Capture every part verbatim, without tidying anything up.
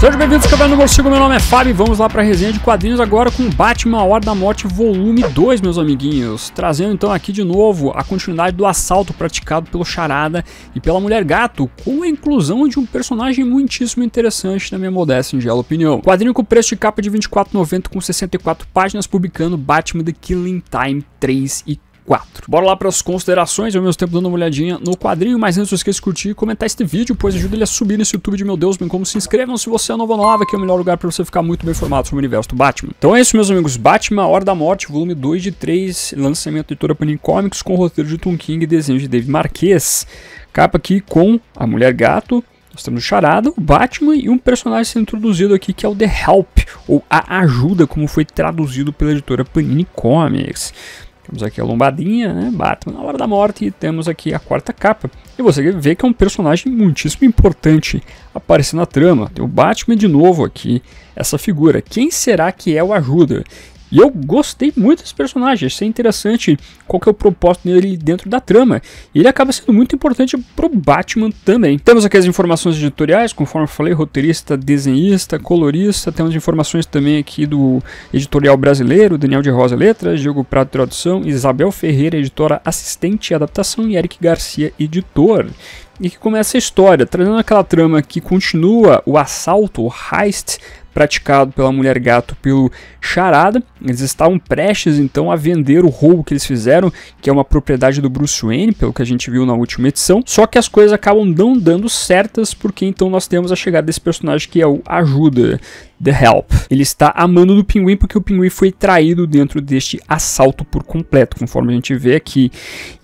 Sejam bem-vindos ao Caverna do Morcego, meu nome é Fábio e vamos lá para a resenha de quadrinhos agora com Batman A Hora da Morte volume dois, meus amiguinhos. Trazendo então aqui de novo a continuidade do assalto praticado pelo Charada e pela Mulher-Gato, com a inclusão de um personagem muitíssimo interessante na minha modesta e ingela opinião. Quadrinho com preço de capa de vinte e quatro reais e noventa centavos com sessenta e quatro páginas, publicando Batman The Killing Time três e quatro. Bora lá para as considerações, ao mesmo tempo dando uma olhadinha no quadrinho, mas antes não esqueça de curtir e comentar este vídeo, pois ajuda ele a subir nesse YouTube de meu Deus, bem como se inscrevam se você é novo ou nova, que é o melhor lugar para você ficar muito bem informado sobre o universo do Batman. Então é isso, meus amigos, Batman A Hora da Morte, volume dois de três, lançamento da editora Panini Comics, com o roteiro de Tom King e desenho de David Marquês. Capa aqui com a Mulher-Gato, nós temos o Charada, o Batman e um personagem sendo introduzido aqui que é o The Help, ou A Ajuda, como foi traduzido pela editora Panini Comics. Temos aqui a lombadinha, né, Batman na hora da morte, e temos aqui a quarta capa. E você vê que é um personagem muitíssimo importante aparecendo na trama. Tem o Batman de novo aqui, essa figura. Quem será que é o Ajuda? E eu gostei muito desse personagem, achei interessante qual que é o propósito dele dentro da trama. E ele acaba sendo muito importante pro Batman também. Temos aqui as informações editoriais, conforme eu falei, roteirista, desenhista, colorista. Temos informações também aqui do editorial brasileiro, Daniel de Rosa Letras, Diogo Prado Tradução, Isabel Ferreira, editora assistente e adaptação, e Eric Garcia, editor. E que começa a história, trazendo aquela trama que continua o assalto, o heist, praticado pela Mulher-Gato pelo Charada. Eles estavam prestes então a vender o roubo que eles fizeram, que é uma propriedade do Bruce Wayne, pelo que a gente viu na última edição. Só que as coisas acabam não dando certas, porque então nós temos a chegada desse personagem que é o Ajuda, The Help. Ele está a mando do Pinguim, porque o Pinguim foi traído dentro deste assalto por completo, conforme a gente vê aqui.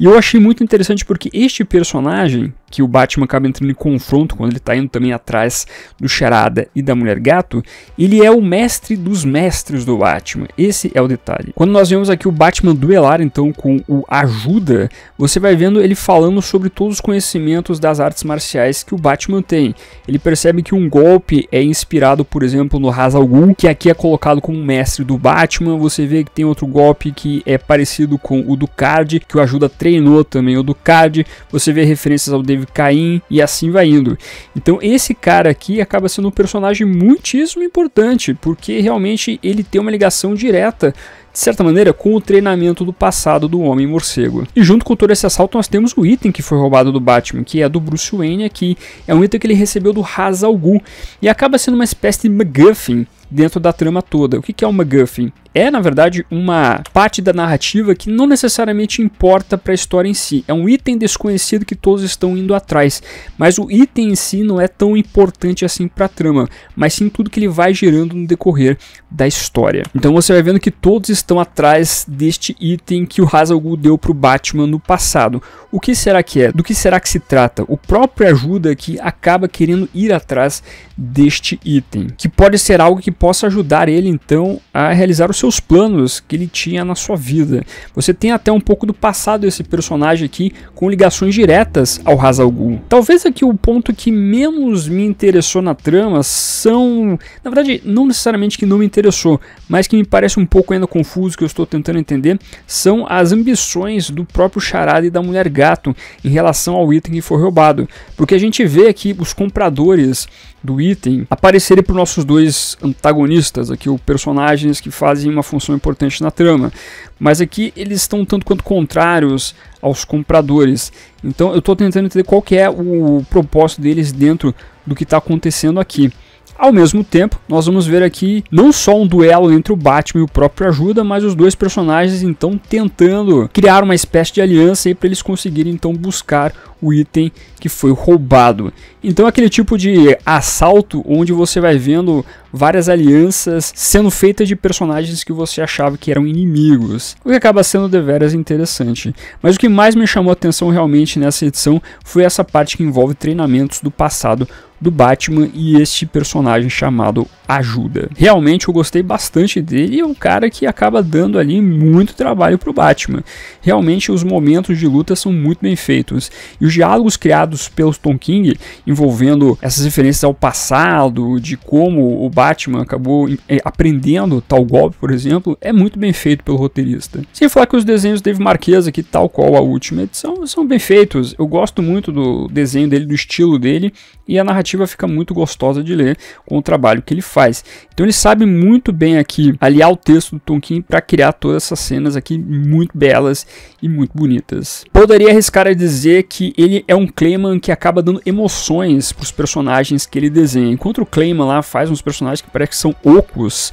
E eu achei muito interessante porque este personagem, que o Batman acaba entrando em confronto quando ele está indo também atrás do Charada e da Mulher-Gato, ele é o mestre dos mestres do Batman. Esse é o detalhe. Quando nós vemos aqui o Batman duelar então com o Ajuda, você vai vendo ele falando sobre todos os conhecimentos das artes marciais que o Batman tem. Ele percebe que um golpe é inspirado, por exemplo, no Ra's al Ghul, que aqui é colocado como mestre do Batman. Você vê que tem outro golpe que é parecido com o Ducard, que o Ajuda treinou também o Ducard. Você vê referências ao David Cain e assim vai indo. Então esse cara aqui acaba sendo um personagem muitíssimo importante, porque realmente ele tem uma ligação direta, de certa maneira, com o treinamento do passado do Homem-Morcego. E junto com todo esse assalto nós temos o item que foi roubado do Batman, que é do Bruce Wayne aqui. É um item que ele recebeu do Ra's al Ghul e acaba sendo uma espécie de MacGuffin dentro da trama toda. O que é o MacGuffin? É, na verdade, uma parte da narrativa que não necessariamente importa para a história em si. É um item desconhecido que todos estão indo atrás, mas o item em si não é tão importante assim para a trama, mas sim tudo que ele vai gerando no decorrer da história. Então você vai vendo que todos estão atrás deste item que o Ra's al Ghul deu para o Batman no passado. O que será que é? Do que será que se trata? O próprio Ajuda que acaba querendo ir atrás deste item, que pode ser algo que possa ajudar ele então a realizar o seu os planos que ele tinha na sua vida. Você tem até um pouco do passado desse personagem aqui, com ligações diretas ao Ra's al Ghul. Talvez aqui o ponto que menos me interessou na trama são, na verdade, não necessariamente que não me interessou, mas que me parece um pouco ainda confuso, que eu estou tentando entender, são as ambições do próprio Charada e da Mulher-Gato em relação ao item que foi roubado, porque a gente vê aqui os compradores do item aparecerem para os nossos dois antagonistas aqui, ou personagens que fazem uma função importante na trama, mas aqui eles estão tanto quanto contrários aos compradores. Então eu estou tentando entender qual que é o propósito deles dentro do que está acontecendo aqui. Ao mesmo tempo, nós vamos ver aqui não só um duelo entre o Batman e o próprio Ajuda, mas os dois personagens então tentando criar uma espécie de aliança para eles conseguirem então buscar o item que foi roubado. Então aquele tipo de assalto onde você vai vendo várias alianças sendo feitas de personagens que você achava que eram inimigos, o que acaba sendo deveras interessante. Mas o que mais me chamou a atenção realmente nessa edição foi essa parte que envolve treinamentos do passado do Batman e este personagem chamado Ajuda. Realmente eu gostei bastante dele, e é um cara que acaba dando ali muito trabalho pro Batman. Realmente os momentos de luta são muito bem feitos, e os diálogos criados pelos Tom King envolvendo essas referências ao passado, de como o Batman acabou aprendendo tal golpe, por exemplo, é muito bem feito pelo roteirista. Sem falar que os desenhos do David Marquês aqui, tal qual a última edição, são bem feitos. Eu gosto muito do desenho dele, do estilo dele, e a narrativa fica muito gostosa de ler com o trabalho que ele faz. Então ele sabe muito bem aqui aliar o texto do Tom King para criar todas essas cenas aqui muito belas e muito bonitas. Poderia arriscar a dizer que ele é um Clayman que acaba dando emoções para os personagens que ele desenha. Enquanto o Clayman lá faz uns personagens que parece que são ocos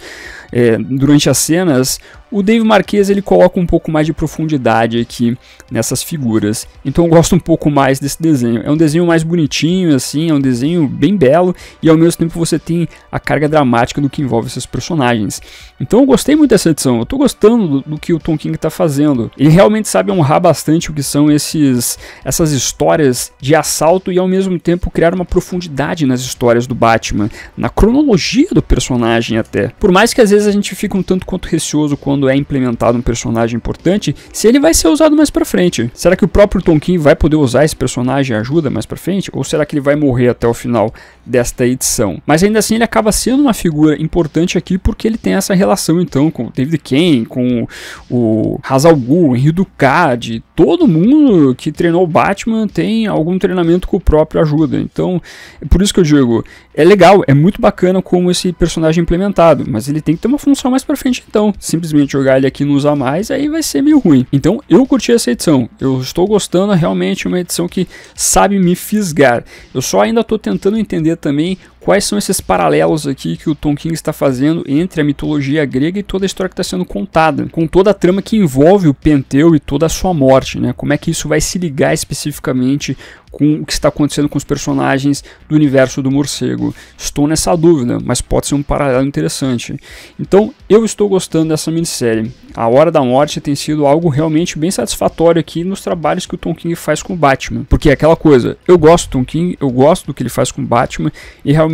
é, durante as cenas, o David Marquês ele coloca um pouco mais de profundidade aqui nessas figuras. Então eu gosto um pouco mais desse desenho. É um desenho mais bonitinho, assim, é um desenho bem belo e ao mesmo tempo você tem a carga dramática do que envolve esses personagens. Então eu gostei muito dessa edição. Eu tô gostando do, do que o Tom King tá fazendo. Ele realmente sabe honrar bastante o que são esses, essas histórias de assalto e ao mesmo tempo criar uma profundidade nas histórias do Batman, na cronologia do personagem até. Por mais que às vezes a gente fique um tanto quanto receoso quando é implementado um personagem importante, se ele vai ser usado mais pra frente. Será que o próprio Tom King vai poder usar esse personagem e ajuda mais pra frente? Ou será que ele vai morrer até o final desta edição? Mas ainda assim ele acaba sendo uma figura importante aqui porque ele tem essa relação então com o David Cain, com o Ra's al Ghul, Henry Ducati, todo mundo que treinou o Batman tem algum treinamento com o próprio ajuda. Então, é por isso que eu digo, é legal, é muito bacana como esse personagem implementado, mas ele tem que ter uma função mais pra frente então. Simplesmente jogar ele aqui e não usar mais, aí vai ser meio ruim. Então eu curti essa edição, eu estou gostando, realmente uma edição que sabe me fisgar. Eu só ainda estou tentando entender também quais são esses paralelos aqui que o Tom King está fazendo entre a mitologia grega e toda a história que está sendo contada, com toda a trama que envolve o Penteu e toda a sua morte, né? Como é que isso vai se ligar especificamente com o que está acontecendo com os personagens do universo do morcego? Estou nessa dúvida, mas pode ser um paralelo interessante. Então, eu estou gostando dessa minissérie. A Hora da Morte tem sido algo realmente bem satisfatório aqui nos trabalhos que o Tom King faz com o Batman. Porque é aquela coisa, eu gosto do Tom King, eu gosto do que ele faz com o Batman e realmente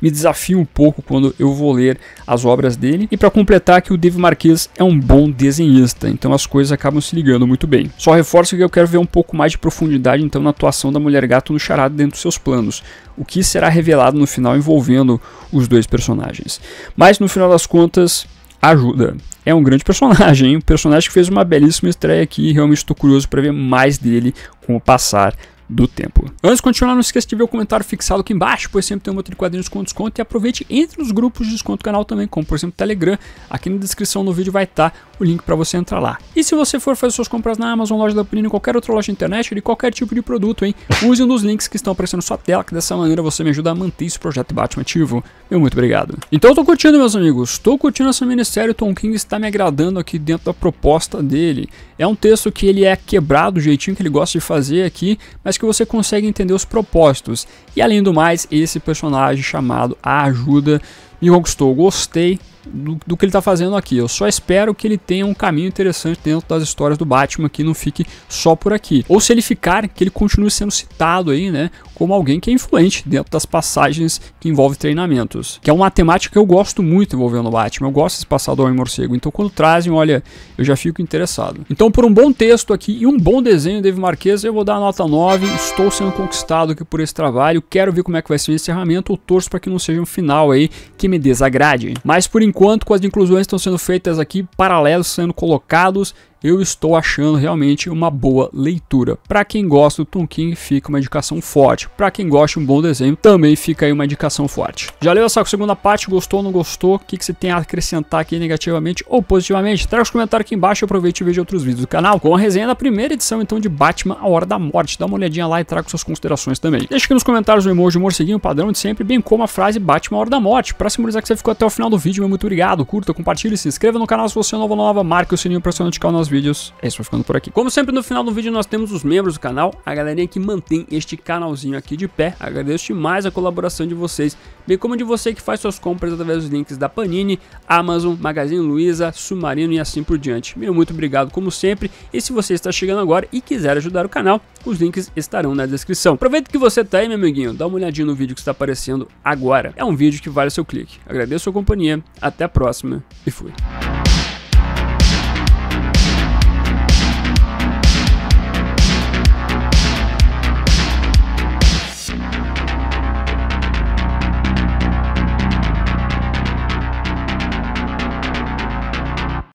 me desafia um pouco quando eu vou ler as obras dele. E para completar que o David Marquês é um bom desenhista, então as coisas acabam se ligando muito bem. Só reforço que eu quero ver um pouco mais de profundidade então na atuação da Mulher-Gato no Charada dentro dos seus planos, o que será revelado no final envolvendo os dois personagens. Mas no final das contas, ajuda. É um grande personagem, hein? Um personagem que fez uma belíssima estreia aqui e realmente estou curioso para ver mais dele com o passar do tempo. Antes de continuar, não esqueça de ver o comentário fixado aqui embaixo, pois sempre tem um outro de quadrinhos com desconto e aproveite entre os grupos de desconto do canal também, como por exemplo o Telegram. Aqui na descrição do vídeo vai estar o link para você entrar lá. E se você for fazer suas compras na Amazon, loja da Panini, qualquer outra loja de internet, de qualquer tipo de produto, hein, use um dos links que estão aparecendo na sua tela, que dessa maneira você me ajuda a manter esse projeto de Batman ativo. Meu muito obrigado. Então eu tô curtindo, meus amigos, tô curtindo essa minissérie, o Tom King está me agradando aqui dentro da proposta dele. É um texto que ele é quebrado do jeitinho que ele gosta de fazer aqui, mas que você consegue entender os propósitos. E além do mais, esse personagem chamado A Ajuda me conquistou. Gostei do, do que ele está fazendo aqui. Eu só espero que ele tenha um caminho interessante dentro das histórias do Batman, que não fique só por aqui. Ou se ele ficar, que ele continue sendo citado aí, né, como alguém que é influente dentro das passagens que envolve treinamentos, que é uma temática que eu gosto muito envolvendo o Batman. Eu gosto desse passado do Homem-Morcego, então quando trazem, olha, eu já fico interessado. Então por um bom texto aqui e um bom desenho do David Marquês, eu vou dar a nota nove. Estou sendo conquistado aqui por esse trabalho. Quero ver como é que vai ser o encerramento. Eu torço para que não seja um final aí que me desagrade. Mas por enquanto, enquanto com as inclusões estão sendo feitas aqui, paralelos sendo colocados, eu estou achando realmente uma boa leitura. Para quem gosta do Tom King, fica uma indicação forte. Para quem gosta de um bom desenho, também fica aí uma indicação forte. Já leu essa segunda parte? Gostou ou não gostou? O que, que você tem a acrescentar aqui negativamente ou positivamente? Traga os comentários aqui embaixo e aproveite e veja outros vídeos do canal com a resenha da primeira edição então de Batman A Hora da Morte. Dá uma olhadinha lá e traga suas considerações também. Deixa aqui nos comentários o emoji morceguinho padrão de sempre, bem como a frase Batman A Hora da Morte. Para simbolizar que você ficou até o final do vídeo, meu muito obrigado. Curta, compartilhe, se inscreva no canal se você é novo ou nova, marque o sininho para se notificar nos vídeos. É isso, vai ficando por aqui. Como sempre, no final do vídeo nós temos os membros do canal, a galerinha que mantém este canalzinho aqui de pé. Agradeço demais a colaboração de vocês, bem como de você que faz suas compras através dos links da Panini, Amazon, Magazine Luiza, Submarino e assim por diante. Meu muito obrigado como sempre, e se você está chegando agora e quiser ajudar o canal, os links estarão na descrição. Aproveita que você tá aí, meu amiguinho, dá uma olhadinha no vídeo que está aparecendo agora. É um vídeo que vale o seu clique. Agradeço a sua companhia, até a próxima e fui.